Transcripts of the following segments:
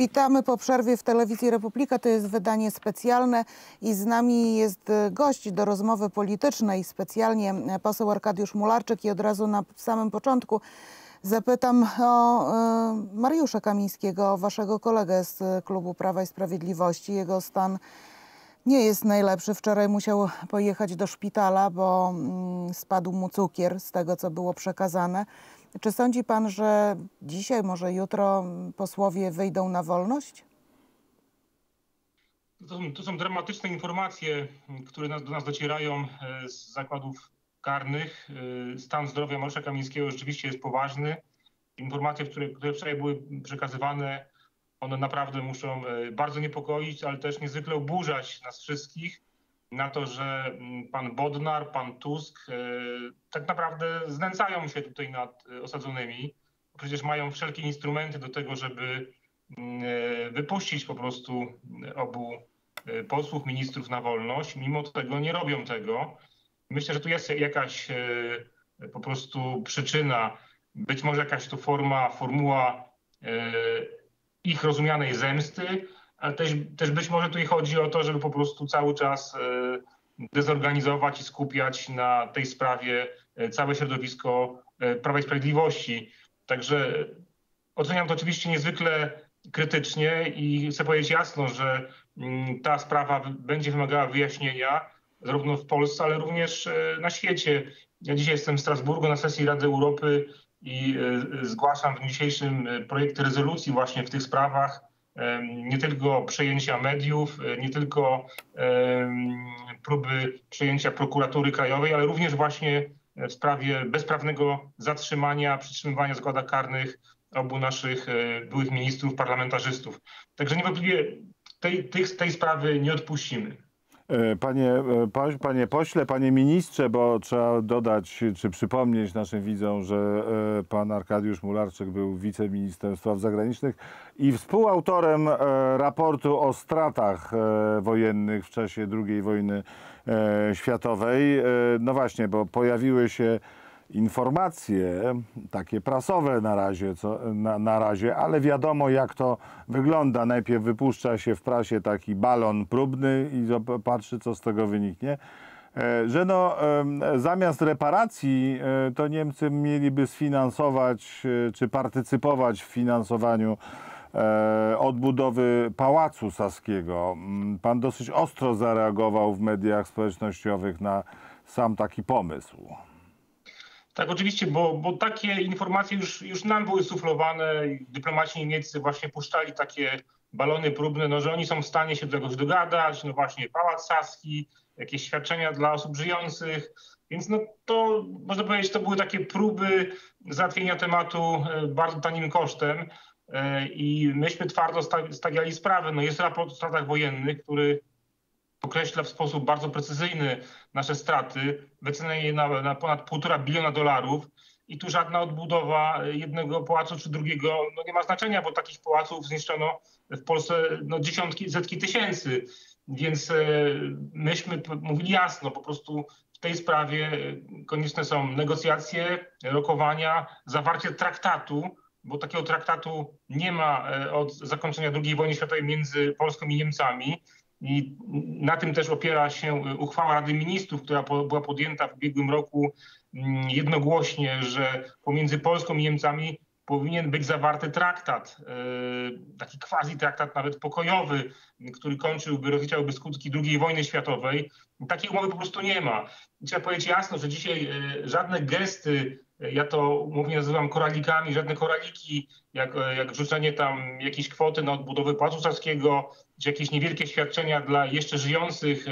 Witamy po przerwie w Telewizji Republika. To jest wydanie specjalne i z nami jest gość do rozmowy politycznej, specjalnie poseł Arkadiusz Mularczyk. I od razu na samym początku zapytam o Mariusza Kamińskiego, waszego kolegę z klubu Prawa i Sprawiedliwości. Jego stan nie jest najlepszy. Wczoraj musiał pojechać do szpitala, bo spadł mu cukier z tego, co było przekazane. Czy sądzi pan, że dzisiaj, może jutro posłowie wyjdą na wolność? To są dramatyczne informacje, które do nas docierają z zakładów karnych. Stan zdrowia Mariusza Kamińskiego rzeczywiście jest poważny. Informacje, które wczoraj były przekazywane, one naprawdę muszą bardzo niepokoić, ale też niezwykle oburzać nas wszystkich na to, że pan Bodnar, pan Tusk tak naprawdę znęcają się tutaj nad osadzonymi. Przecież mają wszelkie instrumenty do tego, żeby wypuścić po prostu obu posłów, ministrów na wolność. Mimo tego nie robią tego. Myślę, że tu jest jakaś po prostu przyczyna, być może jakaś to formuła ich rozumianej zemsty, ale też być może tutaj chodzi o to, żeby po prostu cały czas dezorganizować i skupiać na tej sprawie całe środowisko Prawa i Sprawiedliwości. Także oceniam to oczywiście niezwykle krytycznie i chcę powiedzieć jasno, że ta sprawa będzie wymagała wyjaśnienia zarówno w Polsce, ale również na świecie. Ja dzisiaj jestem w Strasburgu na sesji Rady Europy i zgłaszam w dniu dzisiejszym projekt rezolucji właśnie w tych sprawach, nie tylko przejęcia mediów, nie tylko próby przejęcia prokuratury krajowej, ale również właśnie w sprawie bezprawnego zatrzymania, przytrzymywania w zakładach karnych obu naszych byłych ministrów, parlamentarzystów. Także niewątpliwie tej sprawy nie odpuścimy. Panie pośle, panie ministrze, bo trzeba dodać czy przypomnieć naszym widzom, że pan Arkadiusz Mularczyk był wiceministrem spraw zagranicznych i współautorem raportu o stratach wojennych w czasie II wojny światowej. No właśnie, bo pojawiły się informacje takie prasowe na razie, ale wiadomo, jak to wygląda. Najpierw wypuszcza się w prasie taki balon próbny i patrzy, co z tego wyniknie. Że no, zamiast reparacji to Niemcy mieliby sfinansować czy partycypować w finansowaniu odbudowy Pałacu Saskiego. Pan dosyć ostro zareagował w mediach społecznościowych na sam taki pomysł. Tak, oczywiście, bo takie informacje już nam były suflowane. Dyplomaci niemieccy właśnie puszczali takie balony próbne, no, że oni są w stanie się do czegoś dogadać, no właśnie Pałac Saski, jakieś świadczenia dla osób żyjących. Więc no to, można powiedzieć, to były takie próby załatwienia tematu bardzo tanim kosztem i myśmy twardo stawiali sprawę. No jest raport o stratach wojennych, który określa w sposób bardzo precyzyjny nasze straty, wycenia je na ponad $1,5 biliona i tu żadna odbudowa jednego pałacu czy drugiego no nie ma znaczenia, bo takich pałaców zniszczono w Polsce no, dziesiątki, setki tysięcy. Więc myśmy mówili jasno, po prostu w tej sprawie konieczne są negocjacje, rokowania, zawarcie traktatu, bo takiego traktatu nie ma od zakończenia II wojny światowej między Polską i Niemcami. I na tym też opiera się uchwała Rady Ministrów, która była podjęta w ubiegłym roku jednogłośnie, że pomiędzy Polską i Niemcami powinien być zawarty traktat, taki quasi-traktat nawet pokojowy, który rozliczałby skutki II wojny światowej. Takiej umowy po prostu nie ma. I trzeba powiedzieć jasno, że dzisiaj żadne gesty, ja to mówię, nazywam koralikami, żadne koraliki, jak rzucenie tam jakiejś kwoty na odbudowę Pałacu Saskiego, czy jakieś niewielkie świadczenia dla jeszcze żyjących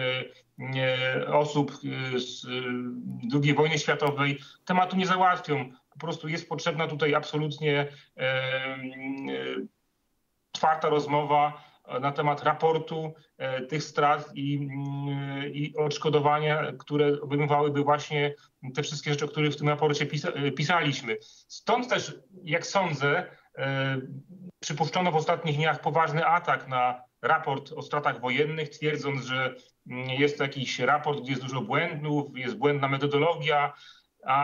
osób z II wojny światowej, tematu nie załatwią. Po prostu jest potrzebna tutaj absolutnie otwarta rozmowa na temat raportu tych strat i odszkodowania, które obejmowałyby właśnie te wszystkie rzeczy, o których w tym raporcie pisaliśmy. Stąd też, jak sądzę, przypuszczono w ostatnich dniach poważny atak na raport o stratach wojennych, twierdząc, że jest to jakiś raport, gdzie jest dużo błędów, jest błędna metodologia,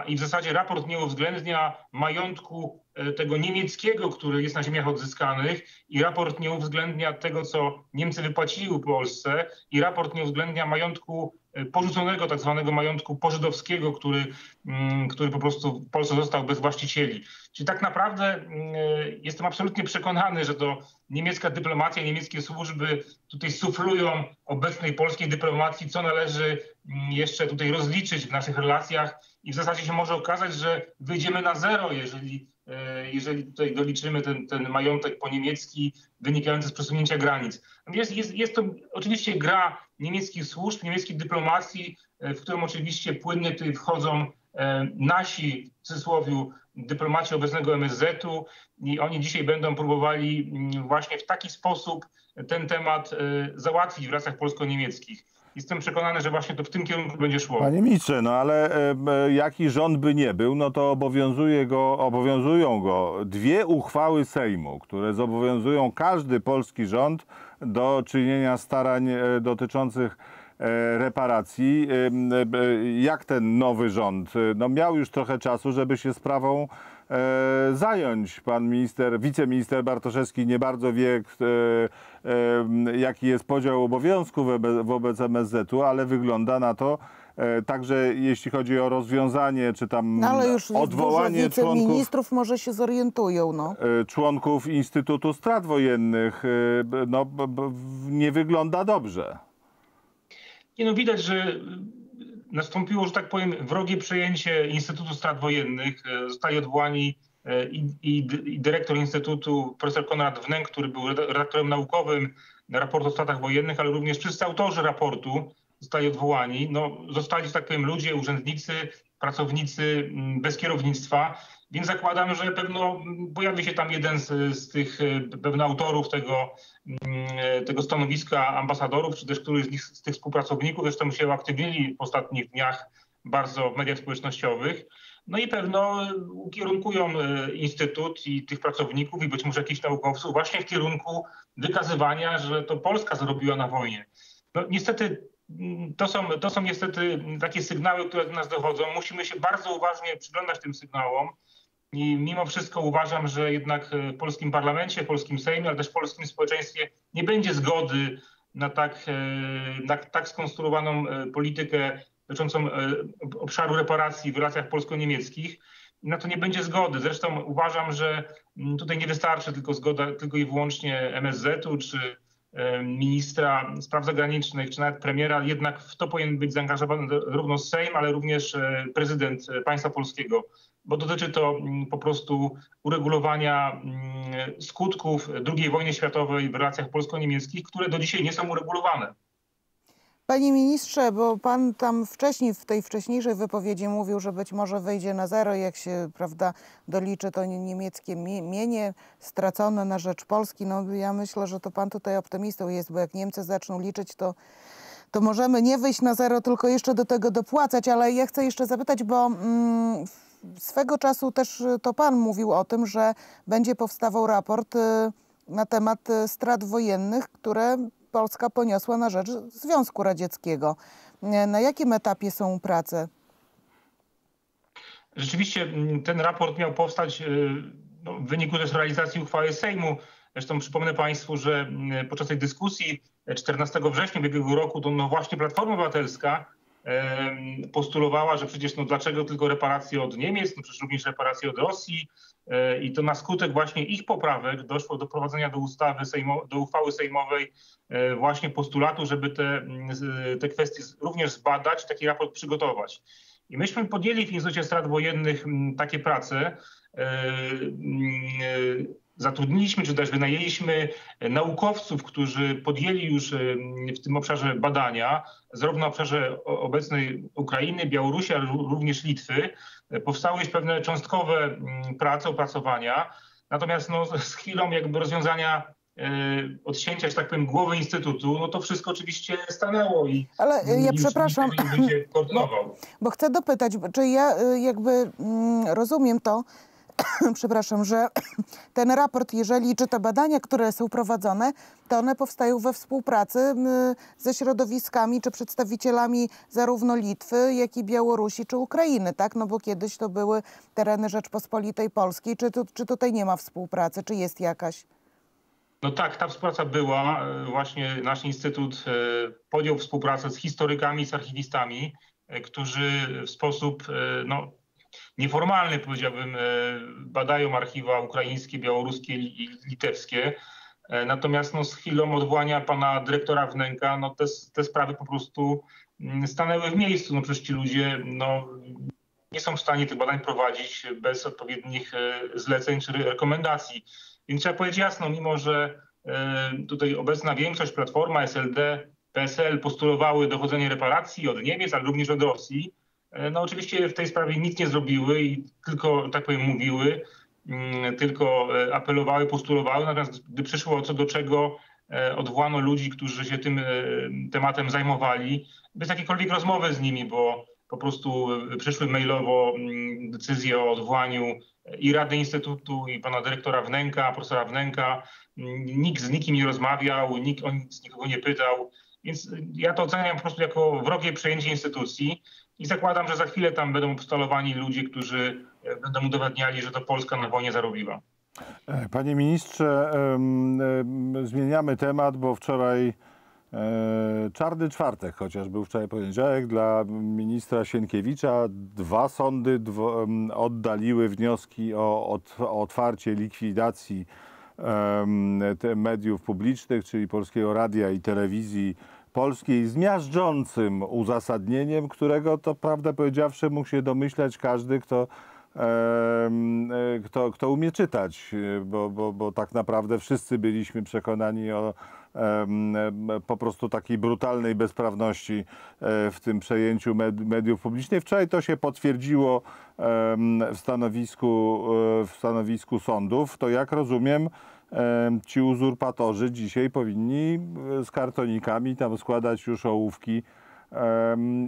i w zasadzie raport nie uwzględnia majątku tego niemieckiego, który jest na ziemiach odzyskanych, i raport nie uwzględnia tego, co Niemcy wypłaciły Polsce, i raport nie uwzględnia majątku porzuconego, tak zwanego majątku pożydowskiego, który po prostu w Polsce został bez właścicieli. Czyli tak naprawdę jestem absolutnie przekonany, że to niemiecka dyplomacja i niemieckie służby tutaj suflują obecnej polskiej dyplomacji, co należy jeszcze tutaj rozliczyć w naszych relacjach, i w zasadzie się może okazać, że wyjdziemy na zero, jeżeli tutaj doliczymy ten majątek po niemiecki wynikający z przesunięcia granic. Jest to oczywiście gra niemieckich służb, niemieckiej dyplomacji, w którą oczywiście płynnie tutaj wchodzą nasi, w cudzysłowie, dyplomaci obecnego MSZ-u, i oni dzisiaj będą próbowali właśnie w taki sposób ten temat załatwić w relacjach polsko-niemieckich. Jestem przekonany, że właśnie to w tym kierunku będzie szło. Panie ministrze, no ale jaki rząd by nie był, no to obowiązują go dwie uchwały Sejmu, które zobowiązują każdy polski rząd do czynienia starań dotyczących reparacji. Jak ten nowy rząd? No miał już trochę czasu, żeby się sprawą zająć. Pan minister, wiceminister Bartoszewski nie bardzo wie, jaki jest podział obowiązków wobec MSZ-u, ale wygląda na to, także jeśli chodzi o rozwiązanie, czy tam no, ale już odwołanie członków ministrów, może się zorientują, no. Członków Instytutu Strat Wojennych, no, nie wygląda dobrze. Nie, no, widać, że nastąpiło, że tak powiem, wrogie przejęcie Instytutu Strat Wojennych. Zostali odwołani i dyrektor Instytutu, profesor Konrad Wnęk, który był redaktorem naukowym raportu o stratach wojennych, ale również wszyscy autorzy raportu zostali odwołani. No, zostali, że tak powiem, ludzie, urzędnicy, pracownicy bez kierownictwa, więc zakładam, że pewno pojawi się tam jeden z tych autorów tego stanowiska ambasadorów, czy też któryś z nich, z tych współpracowników, zresztą się uaktywnili w ostatnich dniach bardzo w mediach społecznościowych. No i pewno ukierunkują instytut i tych pracowników, i być może jakichś naukowców właśnie w kierunku wykazywania, że to Polska zrobiła na wojnie. No, niestety to są niestety takie sygnały, które do nas dochodzą. Musimy się bardzo uważnie przyglądać tym sygnałom. I mimo wszystko uważam, że jednak w polskim parlamencie, w polskim Sejmie, ale też w polskim społeczeństwie nie będzie zgody na tak skonstruowaną politykę dotyczącą obszaru reparacji w relacjach polsko-niemieckich. Na to nie będzie zgody. Zresztą uważam, że tutaj nie wystarczy tylko zgoda tylko i wyłącznie MSZ-u czy ministra spraw zagranicznych, czy nawet premiera. Jednak w to powinien być zaangażowany równo Sejm, ale również prezydent państwa polskiego, bo dotyczy to po prostu uregulowania skutków II wojny światowej w relacjach polsko-niemieckich, które do dzisiaj nie są uregulowane. Panie ministrze, bo pan tam wcześniej, w tej wcześniejszej wypowiedzi mówił, że być może wyjdzie na zero, jak się, prawda, doliczy to niemieckie mienie stracone na rzecz Polski. No ja myślę, że to pan tutaj optymistą jest, bo jak Niemcy zaczną liczyć, to możemy nie wyjść na zero, tylko jeszcze do tego dopłacać. Ale ja chcę jeszcze zapytać, bo swego czasu też to pan mówił o tym, że będzie powstawał raport na temat strat wojennych, które Polska poniosła na rzecz Związku Radzieckiego. Na jakim etapie są prace? Rzeczywiście ten raport miał powstać w wyniku też realizacji uchwały Sejmu. Zresztą przypomnę państwu, że podczas tej dyskusji 14 września ubiegłego roku to no właśnie Platforma Obywatelska postulowała, że przecież no dlaczego tylko reparacje od Niemiec, no przecież również reparacje od Rosji, i to na skutek właśnie ich poprawek doszło do prowadzenia do uchwały sejmowej właśnie postulatu, żeby te kwestie również zbadać, taki raport przygotować. I myśmy podjęli w Instytucie Strat Wojennych takie prace. Zatrudniliśmy, czy też wynajęliśmy naukowców, którzy podjęli już w tym obszarze badania, zarówno w obszarze obecnej Ukrainy, Białorusi, ale również Litwy. Powstały już pewne cząstkowe prace, opracowania. Natomiast no, z chwilą jakby rozwiązania, odcięcia, że tak powiem, głowy Instytutu, no to wszystko oczywiście stanęło. Ale ja przepraszam, bo chcę dopytać, czy ja jakby rozumiem to, przepraszam, że ten raport, jeżeli czy te badania, które są prowadzone, to one powstają we współpracy ze środowiskami czy przedstawicielami zarówno Litwy, jak i Białorusi czy Ukrainy, tak? No bo kiedyś to były tereny Rzeczpospolitej Polskiej. Czy tutaj nie ma współpracy, czy jest jakaś? No tak, ta współpraca była. Właśnie nasz instytut podjął współpracę z historykami, z archiwistami, którzy w sposób no, nieformalny, powiedziałbym, badają archiwa ukraińskie, białoruskie i litewskie. Natomiast no, z chwilą odwołania pana dyrektora Wnęka no, te sprawy po prostu stanęły w miejscu. No, przecież ci ludzie no, nie są w stanie tych badań prowadzić bez odpowiednich zleceń czy rekomendacji. Więc trzeba powiedzieć jasno, mimo że tutaj obecna większość, Platforma, SLD, PSL postulowały dochodzenie reparacji od Niemiec, ale również od Rosji, no oczywiście w tej sprawie nic nie zrobiły i tylko, tak powiem, mówiły, tylko apelowały, postulowały. Natomiast gdy przyszło co do czego, odwołano ludzi, którzy się tym tematem zajmowali, bez jakiejkolwiek rozmowy z nimi, bo po prostu przyszły mailowo decyzje o odwołaniu i Rady Instytutu, i pana dyrektora Wnęka, profesora Wnęka. Nikt z nikim nie rozmawiał, nikt o nic nikogo nie pytał. Więc ja to oceniam po prostu jako wrogie przejęcie instytucji i zakładam, że za chwilę tam będą obstalowani ludzie, którzy będą udowadniali, że to Polska na wojnie zarobiła. Panie ministrze, zmieniamy temat, bo wczoraj czarny czwartek, chociaż był wczoraj poniedziałek, dla ministra Sienkiewicza. Dwa sądy oddaliły wnioski o otwarcie likwidacji mediów publicznych, czyli Polskiego Radia i Telewizji Polskiej, z miażdżącym uzasadnieniem, którego to, prawdę powiedziawszy, mógł się domyślać każdy, kto umie czytać, bo tak naprawdę wszyscy byliśmy przekonani o po prostu takiej brutalnej bezprawności w tym przejęciu mediów publicznych. Wczoraj to się potwierdziło w stanowisku sądów. To, jak rozumiem, ci uzurpatorzy dzisiaj powinni z kartonikami tam składać już ołówki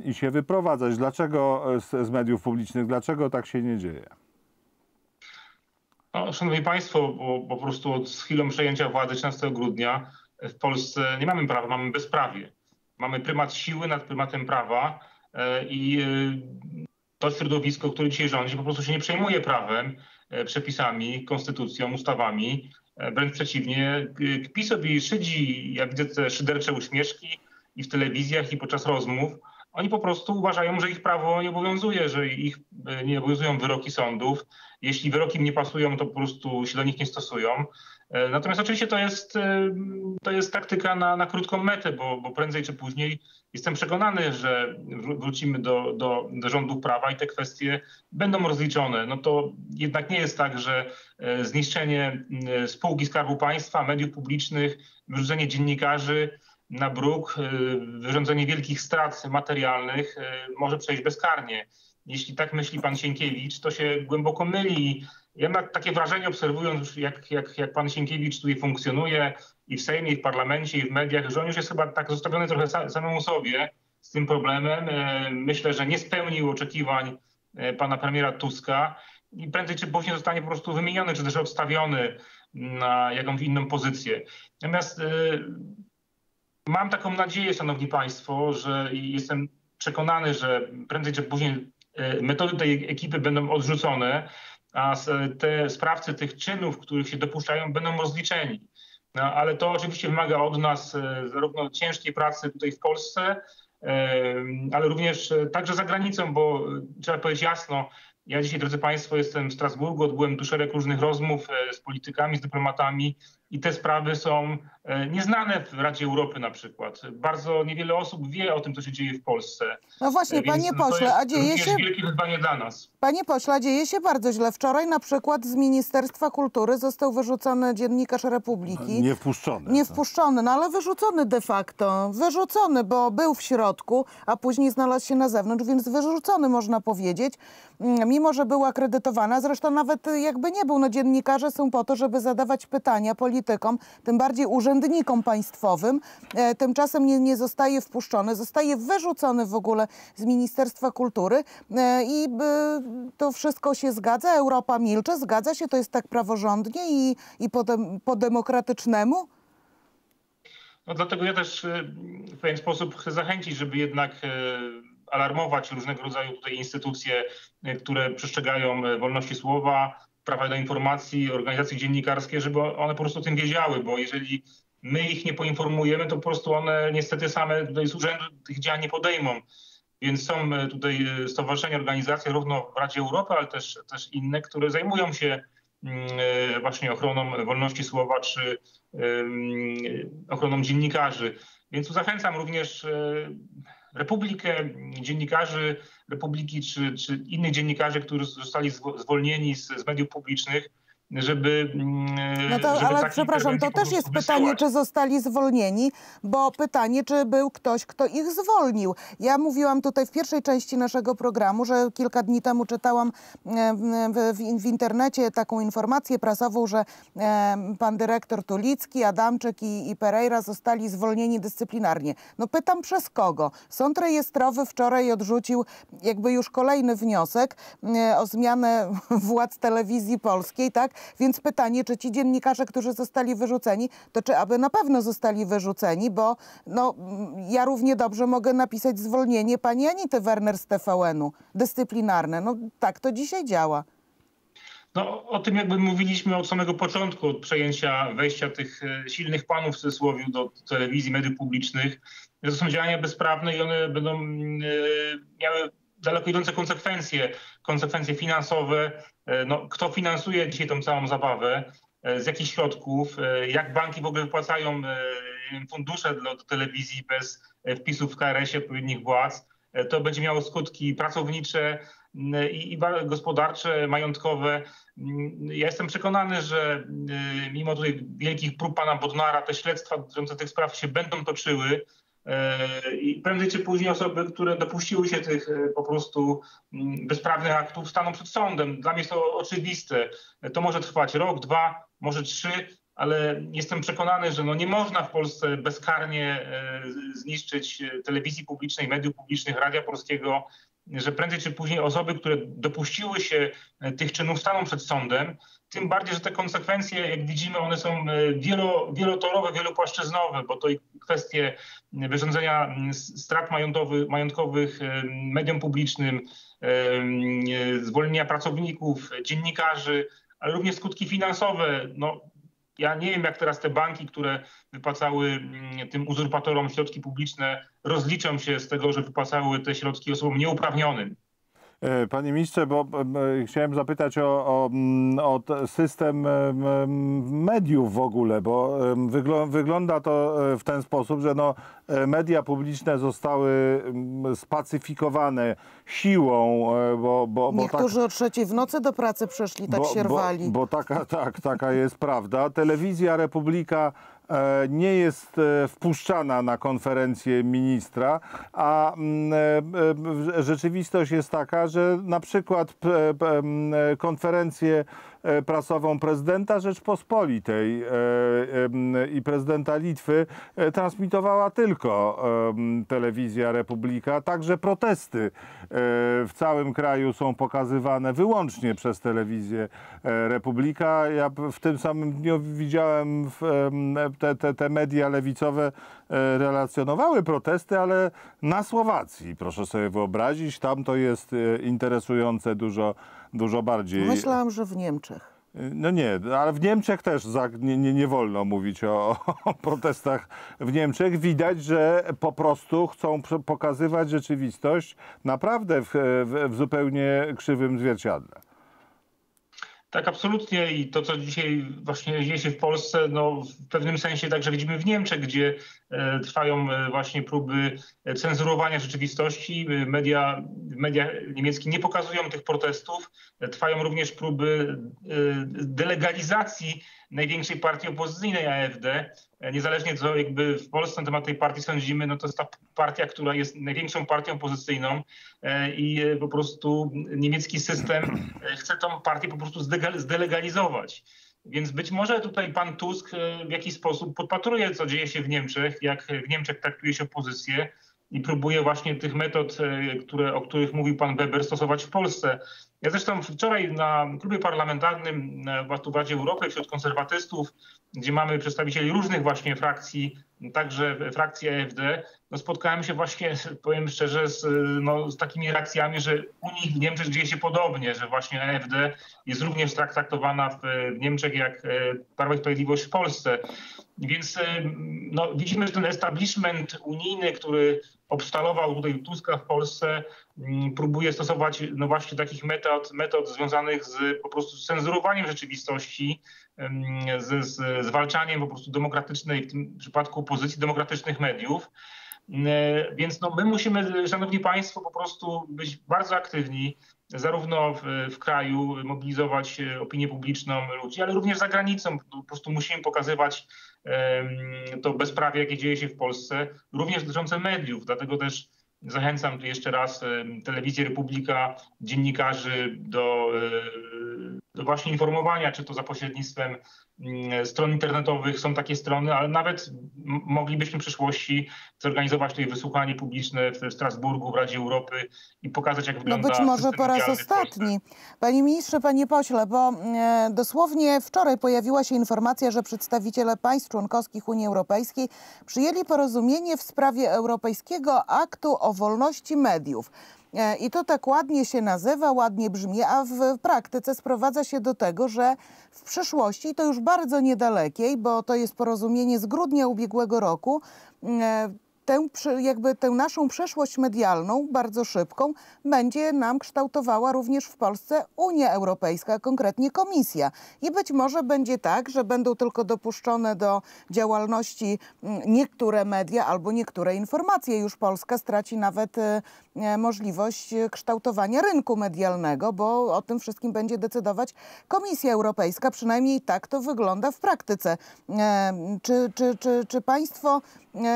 i się wyprowadzać. Dlaczego z mediów publicznych? Dlaczego tak się nie dzieje? No, szanowni państwo, bo po prostu od chwilą przejęcia władzy 13 grudnia w Polsce nie mamy prawa, mamy bezprawie. Mamy prymat siły nad prymatem prawa i to środowisko, które dzisiaj rządzi, po prostu się nie przejmuje prawem, przepisami, konstytucją, ustawami. Wręcz przeciwnie, kpi sobie szydzi, ja widzę te szydercze uśmieszki i w telewizjach, i podczas rozmów. Oni po prostu uważają, że ich prawo nie obowiązuje, że ich nie obowiązują wyroki sądów. Jeśli wyroki im nie pasują, to po prostu się do nich nie stosują. Natomiast oczywiście to jest taktyka na krótką metę, bo prędzej czy później jestem przekonany, że wrócimy do rządów prawa i te kwestie będą rozliczone. No to jednak nie jest tak, że zniszczenie spółki Skarbu Państwa, mediów publicznych, wyrzucenie dziennikarzy na bruk, wyrządzenie wielkich strat materialnych może przejść bezkarnie. Jeśli tak myśli pan Sienkiewicz, to się głęboko myli. Ja mam takie wrażenie, obserwując, jak pan Sienkiewicz tutaj funkcjonuje i w Sejmie, i w parlamencie, i w mediach, że on już jest chyba tak zostawiony trochę samemu sobie z tym problemem. Myślę, że nie spełnił oczekiwań pana premiera Tuska i prędzej czy później zostanie po prostu wymieniony, czy też odstawiony na jakąś inną pozycję. Natomiast mam taką nadzieję, szanowni państwo, że jestem przekonany, że prędzej czy później metody tej ekipy będą odrzucone, a te sprawcy tych czynów, których się dopuszczają, będą rozliczeni. No, ale to oczywiście wymaga od nas zarówno ciężkiej pracy tutaj w Polsce, ale również także za granicą, bo trzeba powiedzieć jasno, ja dzisiaj, drodzy państwo, jestem w Strasburgu, odbyłem tu szereg różnych rozmów z politykami, z dyplomatami i te sprawy są nieznane w Radzie Europy na przykład. Bardzo niewiele osób wie o tym, co się dzieje w Polsce. No właśnie, panie pośle, a dzieje się... wielkie wyzwanie dla nas. Panie pośle, dzieje się bardzo źle. Wczoraj na przykład z Ministerstwa Kultury został wyrzucony dziennikarz Republiki. Nie wpuszczony, no ale wyrzucony de facto. Wyrzucony, bo był w środku, a później znalazł się na zewnątrz, więc wyrzucony, można powiedzieć. Mimo że był akredytowana, zresztą nawet jakby nie był, no dziennikarze są po to, żeby zadawać pytania polityczne. politykom, tym bardziej urzędnikom państwowym, tymczasem nie zostaje wpuszczony, zostaje wyrzucony w ogóle z Ministerstwa Kultury i to wszystko się zgadza, Europa milczy, zgadza się, to jest tak praworządnie i po demokratycznemu? No dlatego ja też w pewien sposób chcę zachęcić, żeby jednak alarmować różnego rodzaju tutaj instytucje, które przestrzegają wolności słowa, prawa do informacji, organizacje dziennikarskie, żeby one po prostu o tym wiedziały, bo jeżeli my ich nie poinformujemy, to po prostu one niestety same tutaj z urzędu tych działań nie podejmą. Więc są tutaj stowarzyszenia, organizacje równo w Radzie Europy, ale też inne, które zajmują się właśnie ochroną wolności słowa czy ochroną dziennikarzy. Więc tu zachęcam również Republikę, dziennikarzy Republiki czy innych dziennikarzy, którzy zostali zwolnieni z mediów publicznych, żeby... No to, żeby ale przepraszam, to też jest wysyłać. Pytanie, czy zostali zwolnieni, bo pytanie, czy był ktoś, kto ich zwolnił. Ja mówiłam tutaj w pierwszej części naszego programu, że kilka dni temu czytałam w internecie taką informację prasową, że pan dyrektor Tulicki, Adamczyk i Pereira zostali zwolnieni dyscyplinarnie. No pytam, przez kogo? Sąd rejestrowy wczoraj odrzucił jakby już kolejny wniosek o zmianę władz telewizji polskiej, tak? Więc pytanie, czy ci dziennikarze, którzy zostali wyrzuceni, to czy aby na pewno zostali wyrzuceni, bo no, ja równie dobrze mogę napisać zwolnienie pani Anity Werner z TVN-u, dyscyplinarne. No tak to dzisiaj działa. No o tym jakby mówiliśmy od samego początku, od przejęcia wejścia tych silnych panów w cudzysłowie do telewizji, mediów publicznych. To są działania bezprawne i one będą miały daleko idące konsekwencje finansowe. No, kto finansuje dzisiaj tą całą zabawę, z jakich środków, jak banki w ogóle wypłacają fundusze do telewizji bez wpisów w KRS-ie odpowiednich władz. To będzie miało skutki pracownicze i gospodarcze, majątkowe. Ja jestem przekonany, że mimo tutaj wielkich prób pana Bodnara te śledztwa dotyczące tych spraw się będą toczyły. I prędzej czy później osoby, które dopuściły się tych po prostu bezprawnych aktów, staną przed sądem. Dla mnie jest to oczywiste. To może trwać rok, dwa, może trzy, ale jestem przekonany, że no nie można w Polsce bezkarnie zniszczyć telewizji publicznej, mediów publicznych, Radia Polskiego, że prędzej czy później osoby, które dopuściły się tych czynów, staną przed sądem. Tym bardziej, że te konsekwencje, jak widzimy, one są wielotorowe, wielopłaszczyznowe, bo to i kwestie wyrządzenia strat majątkowych mediom publicznym, zwolnienia pracowników, dziennikarzy, ale również skutki finansowe. No, ja nie wiem, jak teraz te banki, które wypłacały tym uzurpatorom środki publiczne, rozliczą się z tego, że wypłacały te środki osobom nieuprawnionym. Panie ministrze, bo chciałem zapytać o system mediów w ogóle, bo wygląda to w ten sposób, że no, media publiczne zostały spacyfikowane siłą, bo niektórzy o 3:00 w nocy do pracy przyszli, tak się rwali. Bo taka jest prawda. Telewizja Republika nie jest wpuszczana na konferencję ministra, a rzeczywistość jest taka, że na przykład konferencję prasową prezydenta Rzeczpospolitej i prezydenta Litwy transmitowała tylko Telewizja Republika. Także protesty w całym kraju są pokazywane wyłącznie przez Telewizję Republika. Ja w tym samym dniu widziałem te media lewicowe relacjonowały protesty, ale na Słowacji, proszę sobie wyobrazić, tam to jest interesujące dużo bardziej. Myślałam, że w Niemczech. No nie, ale w Niemczech też nie wolno mówić o protestach w Niemczech. Widać, że po prostu chcą pokazywać rzeczywistość naprawdę w zupełnie krzywym zwierciadle. Tak, absolutnie. I to, co dzisiaj właśnie dzieje się w Polsce, no, w pewnym sensie także widzimy w Niemczech, gdzie trwają właśnie próby cenzurowania rzeczywistości. Media niemieckie nie pokazują tych protestów. Trwają również próby delegalizacji największej partii opozycyjnej AfD. Niezależnie co jakby w Polsce na temat tej partii sądzimy, no to jest ta partia, która jest największą partią opozycyjną i po prostu niemiecki system chce tą partię po prostu zdelegalizować. Więc być może tutaj pan Tusk w jakiś sposób podpatruje, co dzieje się w Niemczech, jak w Niemczech traktuje się opozycję i próbuje właśnie tych metod, o których mówił pan Weber, stosować w Polsce. Ja zresztą wczoraj na klubie parlamentarnym w Radzie Europy wśród konserwatystów, gdzie mamy przedstawicieli różnych właśnie frakcji, także frakcji AfD, no spotkałem się właśnie, powiem szczerze, z takimi reakcjami, że u nich w Niemczech dzieje się podobnie, że właśnie AfD jest również traktowana w Niemczech jak Prawo i Sprawiedliwość w Polsce. Więc no, widzimy, że ten establishment unijny, który obstalował tutaj Tuska w Polsce, próbuje stosować no właśnie takich metod związanych z po prostu z cenzurowaniem rzeczywistości, ze zwalczaniem po prostu demokratycznej, w tym przypadku opozycji, demokratycznych mediów. Więc no, my musimy, szanowni państwo, po prostu być bardzo aktywni, zarówno w kraju, mobilizować opinię publiczną ludzi, ale również za granicą. Po prostu musimy pokazywać to bezprawie, jakie dzieje się w Polsce, również dotyczące mediów. Dlatego też zachęcam tu jeszcze raz Telewizję Republika, dziennikarzy do właśnie informowania, czy to za pośrednictwem stron internetowych, są takie strony, ale nawet moglibyśmy w przyszłości zorganizować tutaj wysłuchanie publiczne w Strasburgu, w Radzie Europy i pokazać, jak wygląda system medialny. Być może po raz ostatni. Panie ministrze, panie pośle, bo dosłownie wczoraj pojawiła się informacja, że przedstawiciele państw członkowskich Unii Europejskiej przyjęli porozumienie w sprawie Europejskiego Aktu o Wolności Mediów. I to tak ładnie się nazywa, ładnie brzmi, a w praktyce sprowadza się do tego, że w przyszłości, to już bardzo niedalekiej, bo to jest porozumienie z grudnia ubiegłego roku, tę naszą przeszłość medialną, bardzo szybką, będzie nam kształtowała również w Polsce Unia Europejska, konkretnie Komisja. I być może będzie tak, że będą tylko dopuszczone do działalności niektóre media albo niektóre informacje. Już Polska straci nawet możliwość kształtowania rynku medialnego, bo o tym wszystkim będzie decydować Komisja Europejska. Przynajmniej tak to wygląda w praktyce. Czy państwo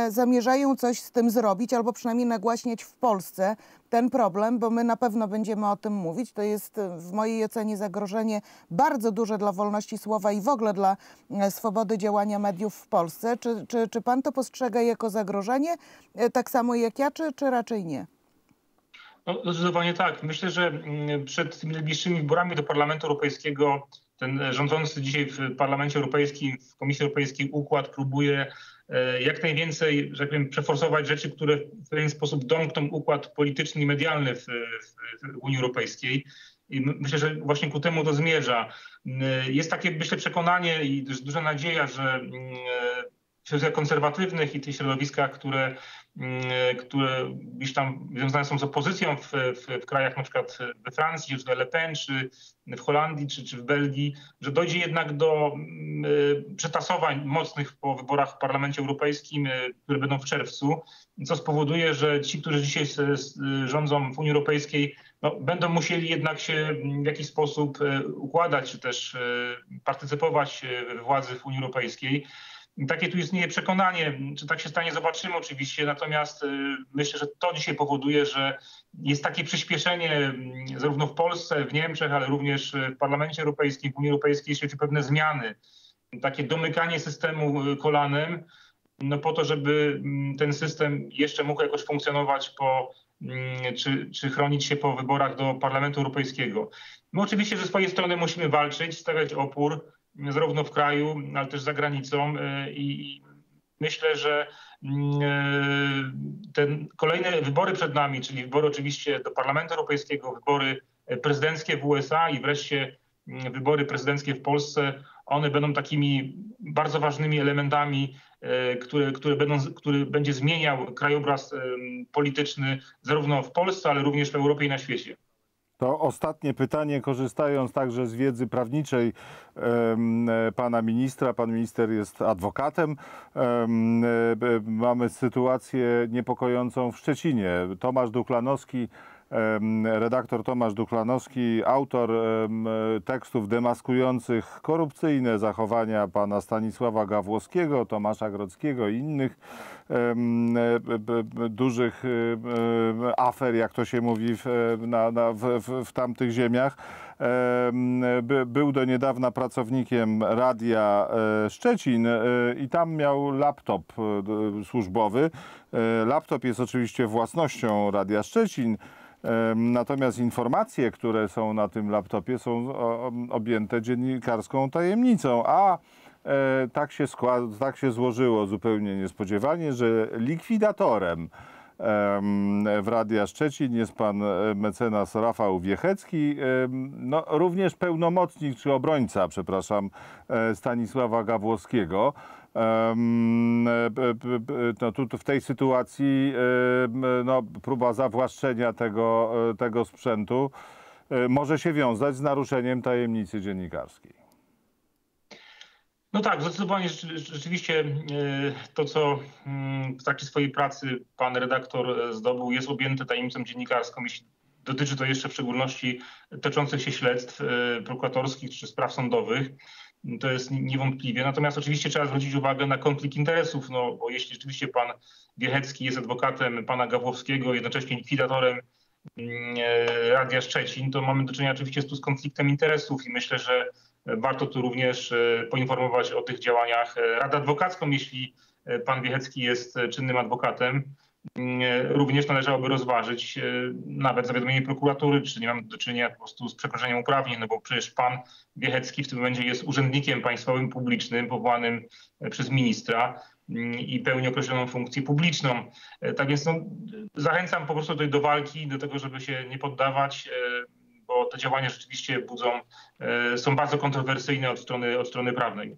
zamierzają coś z tym zrobić, albo przynajmniej nagłaśniać w Polsce ten problem, bo my na pewno będziemy o tym mówić. To jest w mojej ocenie zagrożenie bardzo duże dla wolności słowa i w ogóle dla swobody działania mediów w Polsce. Czy pan to postrzega jako zagrożenie, tak samo jak ja, czy raczej nie? No, zdecydowanie tak. Myślę, że przed tymi najbliższymi wyborami do Parlamentu Europejskiego ten rządzący dzisiaj w Parlamencie Europejskim, w Komisji Europejskiej układ próbuje jak najwięcej, że tak powiem, przeforsować rzeczy, które w pewien sposób domkną układ polityczny i medialny w Unii Europejskiej. I myślę, że właśnie ku temu to zmierza. Jest takie, myślę, przekonanie i też duża nadzieja, że w środowiskach konserwatywnych i tych środowiskach, które gdzieś tam związane są z opozycją w krajach, na przykład we Francji, czy Le Pen, czy w Holandii, czy w Belgii, że dojdzie jednak do przetasowań mocnych po wyborach w Parlamencie Europejskim, które będą w czerwcu, co spowoduje, że ci, którzy dzisiaj rządzą w Unii Europejskiej, no, będą musieli jednak się w jakiś sposób układać, czy też partycypować we władzy w Unii Europejskiej. Takie tu istnieje przekonanie, czy tak się stanie, zobaczymy oczywiście, natomiast myślę, że to dzisiaj powoduje, że jest takie przyspieszenie zarówno w Polsce, w Niemczech, ale również w Parlamencie Europejskim, w Unii Europejskiej, jeśli chodzi o pewne zmiany, takie domykanie systemu kolanem, no po to, żeby ten system jeszcze mógł jakoś funkcjonować czy chronić się po wyborach do Parlamentu Europejskiego. My oczywiście ze swojej strony musimy walczyć, stawiać opór, zarówno w kraju, ale też za granicą i myślę, że te kolejne wybory przed nami, czyli wybory oczywiście do Parlamentu Europejskiego, wybory prezydenckie w USA i wreszcie wybory prezydenckie w Polsce, one będą takimi bardzo ważnymi elementami, który będzie zmieniał krajobraz polityczny zarówno w Polsce, ale również w Europie i na świecie. To ostatnie pytanie, korzystając także z wiedzy prawniczej pana ministra. Pan minister jest adwokatem. Mamy sytuację niepokojącą w Szczecinie. Tomasz Duklanowski redaktor Tomasz Duklanowski, autor tekstów demaskujących korupcyjne zachowania pana Stanisława Gawłowskiego, Tomasza Grodzkiego i innych dużych afer, jak to się mówi w tamtych ziemiach. Był do niedawna pracownikiem Radia Szczecin i tam miał laptop służbowy. Laptop jest oczywiście własnością Radia Szczecin, natomiast informacje, które są na tym laptopie, są objęte dziennikarską tajemnicą, a tak się złożyło zupełnie niespodziewanie, że likwidatorem w Radia Szczecin jest pan mecenas Rafał Wiechecki, no, również pełnomocnik czy obrońca, przepraszam, Stanisława Gawłowskiego. No, tu w tej sytuacji no, próba zawłaszczenia tego sprzętu może się wiązać z naruszeniem tajemnicy dziennikarskiej. No tak, zdecydowanie rzeczywiście to, co w takiej swojej pracy pan redaktor zdobył, jest objęte tajemnicą dziennikarską. Jeśli dotyczy to jeszcze w szczególności toczących się śledztw prokuratorskich czy spraw sądowych. To jest niewątpliwie. Natomiast oczywiście trzeba zwrócić uwagę na konflikt interesów, no bo jeśli rzeczywiście pan Wiechecki jest adwokatem pana Gawłowskiego, jednocześnie likwidatorem Radia Szczecin, to mamy do czynienia oczywiście tu z konfliktem interesów i myślę, że warto tu również poinformować o tych działaniach Radę Adwokacką, jeśli pan Wiechecki jest czynnym adwokatem. Również należałoby rozważyć nawet zawiadomienie prokuratury, czy nie mamy do czynienia po prostu z przekroczeniem uprawnień, no bo przecież pan Wiechecki w tym momencie jest urzędnikiem państwowym publicznym powołanym przez ministra i pełni określoną funkcję publiczną. Tak więc no, zachęcam po prostu tutaj do walki, do tego, żeby się nie poddawać, bo te działania rzeczywiście są bardzo kontrowersyjne od strony prawnej.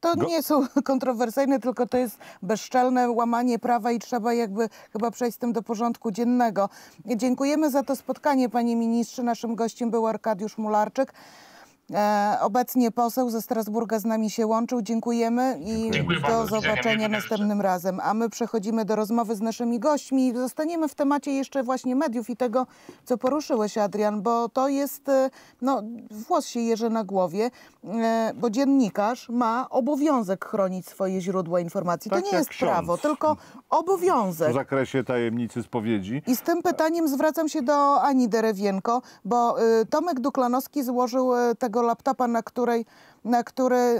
To nie są kontrowersyjne, tylko to jest bezczelne łamanie prawa i trzeba jakby chyba przejść z tym do porządku dziennego. Dziękujemy za to spotkanie, panie ministrze. Naszym gościem był Arkadiusz Mularczyk. Obecnie poseł ze Strasburga z nami się łączył. Dziękujemy i do zobaczenia następnym razem. A my przechodzimy do rozmowy z naszymi gośćmi. Zostaniemy w temacie jeszcze właśnie mediów i tego, co poruszyłeś, Adrian, bo to jest, no, włos się jeży na głowie, bo dziennikarz ma obowiązek chronić swoje źródła informacji. Tak, to nie jest prawo, tylko obowiązek. W zakresie tajemnicy spowiedzi. I z tym pytaniem zwracam się do Ani Derewienko, bo Tomek Duklanowski złożył tego laptopa,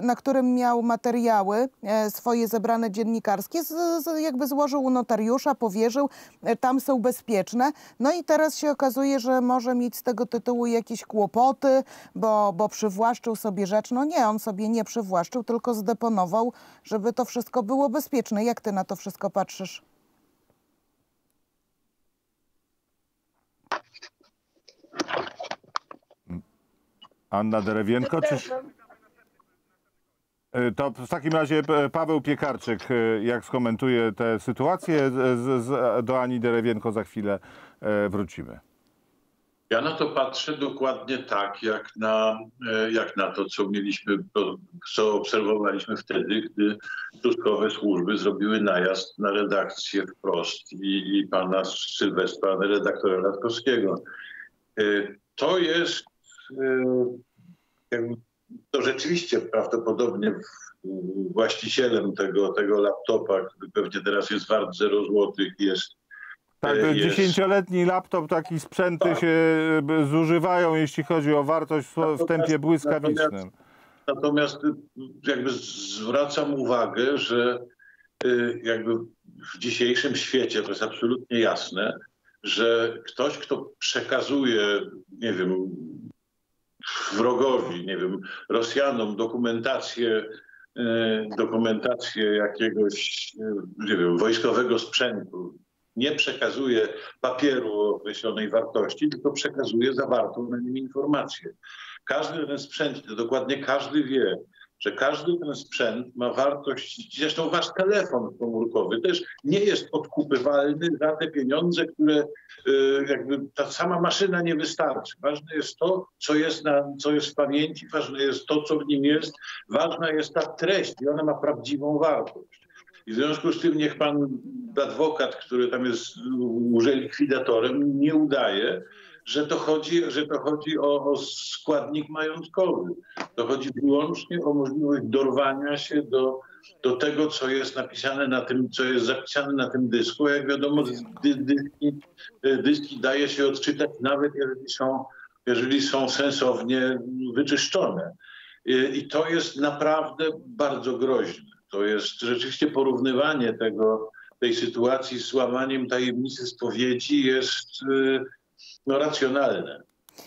na którym miał materiały swoje zebrane dziennikarskie, jakby złożył u notariusza, powierzył, tam są bezpieczne. No i teraz się okazuje, że może mieć z tego tytułu jakieś kłopoty, bo przywłaszczył sobie rzecz. No nie, on sobie nie przywłaszczył, tylko zdeponował, żeby to wszystko było bezpieczne. Jak ty na to wszystko patrzysz? Anna Derewienko, czy... To w takim razie Paweł Piekarczyk, jak skomentuje tę sytuację, do Ani Derewienko za chwilę wrócimy. Ja na to patrzę dokładnie tak, jak na to, co obserwowaliśmy wtedy, gdy tuskowe służby zrobiły najazd na redakcję Wprost i pana Sylwestra, redaktora Radkowskiego. To jest... To rzeczywiście prawdopodobnie właścicielem tego laptopa, który pewnie teraz jest wart 0 złotych, jest... Tak, 10-letni laptop, taki sprzęty tak się zużywają, jeśli chodzi o wartość w tempie błyskawicznym. Natomiast jakby zwracam uwagę, że jakby w dzisiejszym świecie to jest absolutnie jasne, że ktoś, kto przekazuje, nie wiem, wrogowi, nie wiem, Rosjanom dokumentację jakiegoś, nie wiem, wojskowego sprzętu, nie przekazuje papieru o określonej wartości, tylko przekazuje zawartą na nim informację. Każdy ten sprzęt, dokładnie każdy wie, że każdy ten sprzęt ma wartość, zresztą wasz telefon komórkowy też nie jest odkupywalny za te pieniądze, które jakby ta sama maszyna nie wystarczy. Ważne jest to, co jest w pamięci, ważne jest to, co w nim jest, ważna jest ta treść i ona ma prawdziwą wartość. I w związku z tym niech pan adwokat, który tam jest likwidatorem, nie udaje, że to chodzi o składnik majątkowy. To chodzi wyłącznie o możliwość dorwania się do tego, co jest napisane na tym, co jest zapisane na tym dysku. Jak wiadomo, dyski daje się odczytać, nawet jeżeli są sensownie wyczyszczone. I to jest naprawdę bardzo groźne. To jest rzeczywiście porównywanie tej sytuacji z łamaniem tajemnicy spowiedzi jest no, racjonalne.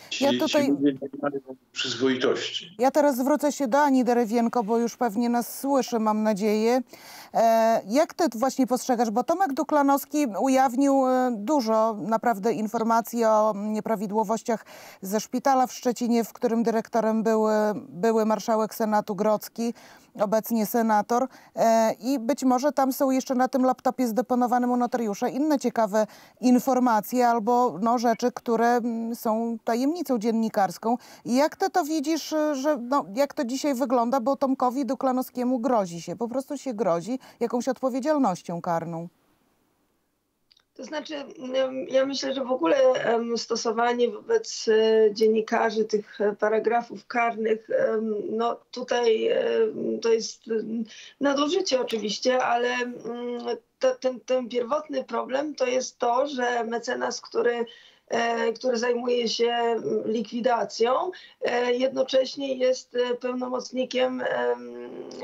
Ci ludzie nie mają przyzwoitości. Ja teraz zwrócę się do Ani Derewienko, bo już pewnie nas słyszy, mam nadzieję. Jak ty właśnie postrzegasz? Bo Tomek Duklanowski ujawnił dużo naprawdę informacji o nieprawidłowościach ze szpitala w Szczecinie, w którym dyrektorem był były marszałek Senatu Grodzki, obecnie senator. I być może tam są jeszcze na tym laptopie zdeponowanym u notariusza inne ciekawe informacje albo no, rzeczy, które są tajemnicą dziennikarską. I jak ty to widzisz, że no, jak to dzisiaj wygląda, bo Tomkowi Duklanowskiemu grozi się, po prostu się grozi jakąś odpowiedzialnością karną? To znaczy, ja myślę, że w ogóle stosowanie wobec dziennikarzy tych paragrafów karnych, no tutaj to jest nadużycie oczywiście, ale ten pierwotny problem to jest to, że mecenas, który zajmuje się likwidacją, jednocześnie jest pełnomocnikiem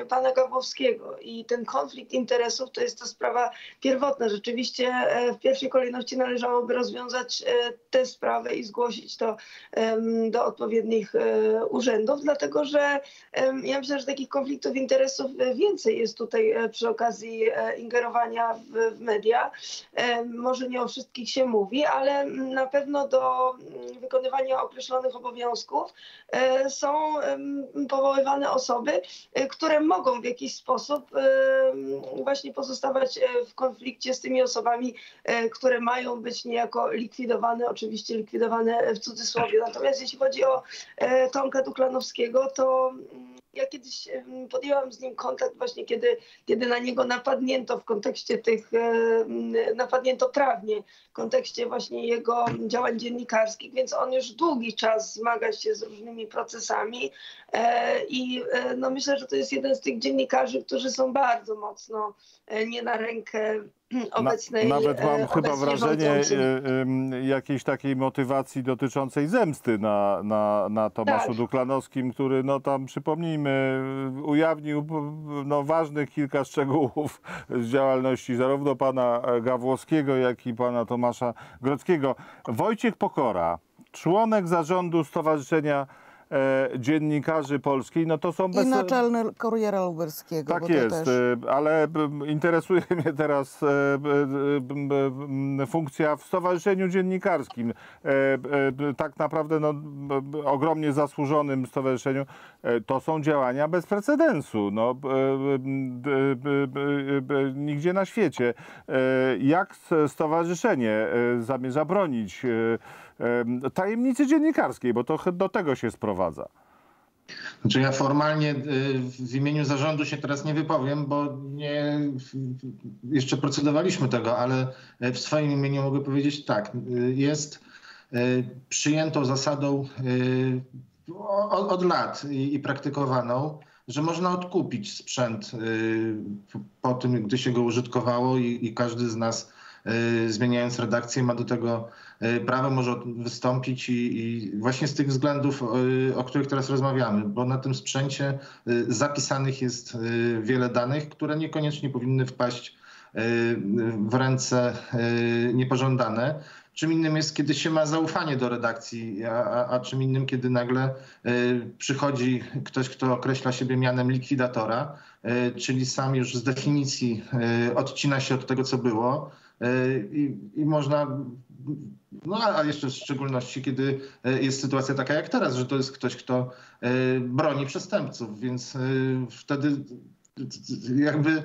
pana Gawłowskiego. I ten konflikt interesów to jest to sprawa pierwotna. Rzeczywiście w pierwszej kolejności należałoby rozwiązać tę sprawę i zgłosić to do odpowiednich urzędów, dlatego że ja myślę, że takich konfliktów interesów więcej jest tutaj przy okazji ingerowania w media. Może nie o wszystkich się mówi, ale na pewno do wykonywania określonych obowiązków są powoływane osoby, które mogą w jakiś sposób właśnie pozostawać w konflikcie z tymi osobami, które mają być niejako likwidowane, oczywiście likwidowane w cudzysłowie. Natomiast jeśli chodzi o Tomka Duklanowskiego, to ja kiedyś podjęłam z nim kontakt właśnie, kiedy na niego napadnięto w kontekście napadnięto prawnie w kontekście właśnie jego działań dziennikarskich, więc on już długi czas zmaga się z różnymi procesami i no myślę, że to jest jeden z tych dziennikarzy, którzy są bardzo mocno nie na rękę obecnej. Nawet mam chyba wrażenie jakiejś takiej motywacji dotyczącej zemsty na Tomaszu Duklanowskim, który, no tam przypomnijmy, ujawnił no, ważnych kilka szczegółów z działalności zarówno pana Gawłowskiego, jak i pana Tomasza Grodzkiego. Wojciech Pokora, członek zarządu Stowarzyszenia Dziennikarzy Polskich, no to są bez... I naczelny Kuriera Lubelskiego. Tak jest, ale interesuje mnie teraz funkcja w Stowarzyszeniu Dziennikarskim. Tak naprawdę no, ogromnie zasłużonym stowarzyszeniu. To są działania bez precedensu. No, nigdzie na świecie. Jak stowarzyszenie zamierza bronić tajemnicy dziennikarskiej, bo to do tego się sprowadza. Znaczy ja formalnie w imieniu zarządu się teraz nie wypowiem, bo nie jeszcze procedowaliśmy tego, ale w swoim imieniu mogę powiedzieć tak. Jest przyjętą zasadą od lat i praktykowaną, że można odkupić sprzęt po tym, gdy się go użytkowało i każdy z nas, zmieniając redakcję, ma do tego prawo, może wystąpić i właśnie z tych względów, o których teraz rozmawiamy, bo na tym sprzęcie zapisanych jest wiele danych, które niekoniecznie powinny wpaść w ręce niepożądane. Czym innym jest, kiedy się ma zaufanie do redakcji, a czym innym, kiedy nagle przychodzi ktoś, kto określa siebie mianem likwidatora, czyli sam już z definicji odcina się od tego, co było. I można, no a jeszcze w szczególności, kiedy jest sytuacja taka jak teraz, że to jest ktoś, kto broni przestępców, więc wtedy jakby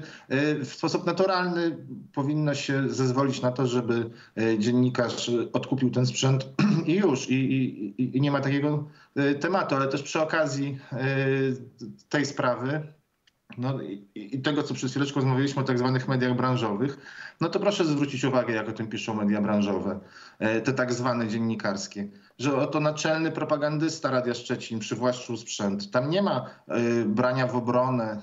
w sposób naturalny powinno się zezwolić na to, żeby dziennikarz odkupił ten sprzęt i już. I nie ma takiego tematu, ale też przy okazji tej sprawy No i tego, co przed chwileczką rozmawialiśmy o tak zwanych mediach branżowych, no to proszę zwrócić uwagę, jak o tym piszą media branżowe, te tak zwane dziennikarskie, że oto naczelny propagandysta Radia Szczecin przywłaszczył sprzęt. Tam nie ma brania w obronę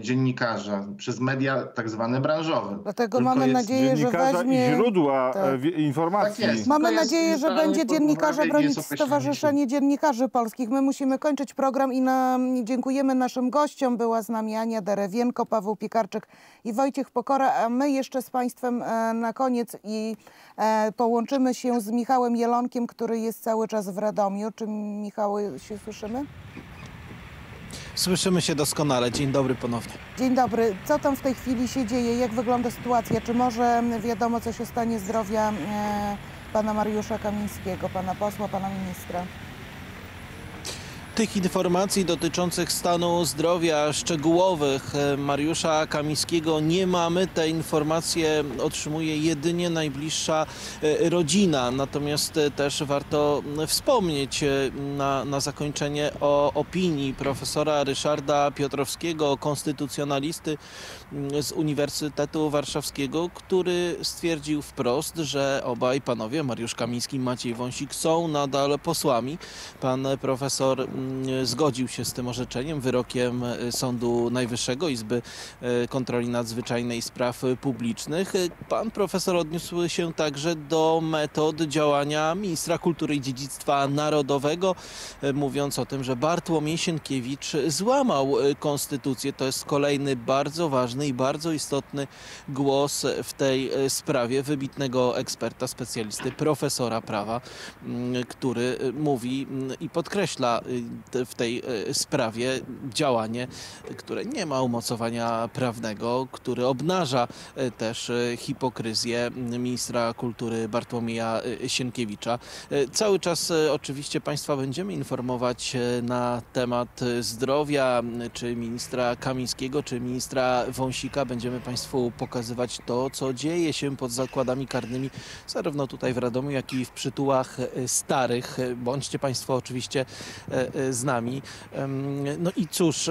dziennikarza przez media tak zwane branżowe. Dlatego mamy nadzieję, że weźmie... źródła informacji. Tak jest, mamy nadzieję, że będzie dziennikarza bronić Stowarzyszenie Dziennikarzy Polskich. My musimy kończyć program i dziękujemy naszym gościom. Była z nami Anna Derewienko, Paweł Piekarczyk i Wojciech Pokora, a my jeszcze z Państwem na koniec połączymy się z Michałem Jelonkiem, który jest cały czas w Radomiu. Czy Michały się słyszymy? Słyszymy się doskonale. Dzień dobry ponownie. Dzień dobry. Co tam w tej chwili się dzieje? Jak wygląda sytuacja? Czy może wiadomo, co się stanie zdrowia pana Mariusza Kamińskiego, pana posła, pana ministra? Tych informacji dotyczących stanu zdrowia szczegółowych Mariusza Kamińskiego nie mamy. Te informacje otrzymuje jedynie najbliższa rodzina. Natomiast też warto wspomnieć na zakończenie o opinii profesora Ryszarda Piotrowskiego, konstytucjonalisty z Uniwersytetu Warszawskiego, który stwierdził wprost, że obaj panowie, Mariusz Kamiński i Maciej Wąsik, są nadal posłami. Pan profesor zgodził się z tym orzeczeniem, wyrokiem Sądu Najwyższego, Izby Kontroli Nadzwyczajnej i Spraw Publicznych. Pan profesor odniósł się także do metod działania ministra kultury i dziedzictwa narodowego, mówiąc o tym, że Bartłomiej Sienkiewicz złamał konstytucję. To jest kolejny bardzo ważny i bardzo istotny głos w tej sprawie wybitnego eksperta, specjalisty, profesora prawa, który mówi i podkreśla w tej sprawie działanie, które nie ma umocowania prawnego, które obnaża też hipokryzję ministra kultury Bartłomieja Sienkiewicza. Cały czas oczywiście Państwa będziemy informować na temat zdrowia, czy ministra Kamińskiego, czy ministra Wąsika. Będziemy Państwu pokazywać to, co dzieje się pod zakładami karnymi, zarówno tutaj w Radomiu, jak i w Przytułach Starych. Bądźcie Państwo oczywiście z nami. No i cóż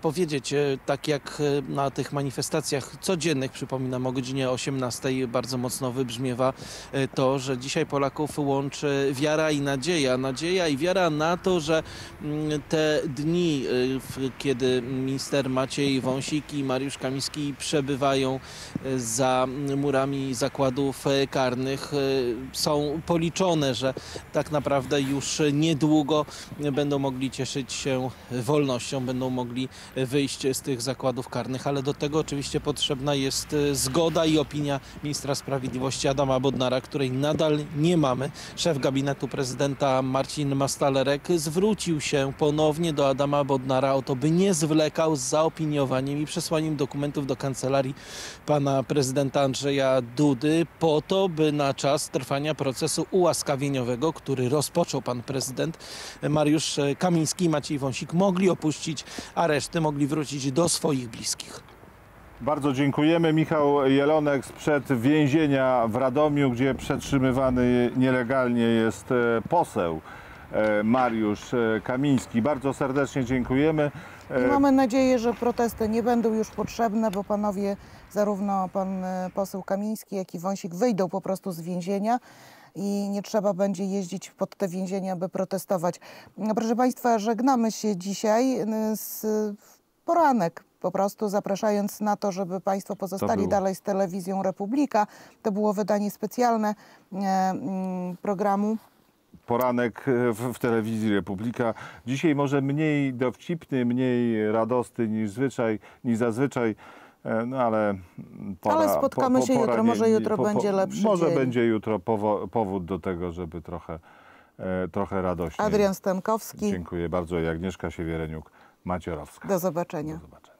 powiedzieć, tak jak na tych manifestacjach codziennych, przypominam, o godzinie 18:00 bardzo mocno wybrzmiewa to, że dzisiaj Polaków łączy wiara i nadzieja. Nadzieja i wiara na to, że te dni, kiedy minister Maciej Wąsik i Mariusz Kamiński przebywają za murami zakładów karnych, są policzone, że tak naprawdę już niedługo będą mogli cieszyć się wolnością, będą mogli wyjść z tych zakładów karnych, ale do tego oczywiście potrzebna jest zgoda i opinia ministra sprawiedliwości Adama Bodnara, której nadal nie mamy. Szef gabinetu prezydenta Marcin Mastalerek zwrócił się ponownie do Adama Bodnara o to, by nie zwlekał z zaopiniowaniem i przesłaniem dokumentów do kancelarii pana prezydenta Andrzeja Dudy po to, by na czas trwania procesu ułaskawieniowego, który rozpoczął pan prezydent, Mariusz Kamiński i Maciej Wąsik mogli opuścić areszty, mogli wrócić do swoich bliskich. Bardzo dziękujemy. Michał Jelonek sprzed więzienia w Radomiu, gdzie przetrzymywany nielegalnie jest poseł Mariusz Kamiński. Bardzo serdecznie dziękujemy. Mamy nadzieję, że protesty nie będą już potrzebne, bo panowie, zarówno pan poseł Kamiński, jak i Wąsik, wyjdą po prostu z więzienia i nie trzeba będzie jeździć pod te więzienia, by protestować. Proszę Państwa, żegnamy się dzisiaj z poranek, po prostu zapraszając na to, żeby Państwo pozostali dalej z Telewizją Republika. To było wydanie specjalne programu Poranek w Telewizji Republika. Dzisiaj może mniej dowcipny, mniej radosny niż zazwyczaj. No ale, spotkamy się jutro, może jutro będzie lepszy dzień. Może będzie jutro powód do tego, żeby trochę radości. Adrian Stankowski. Dziękuję bardzo. I Agnieszka Siewiereniuk-Maciorowska. Do zobaczenia. Do zobaczenia.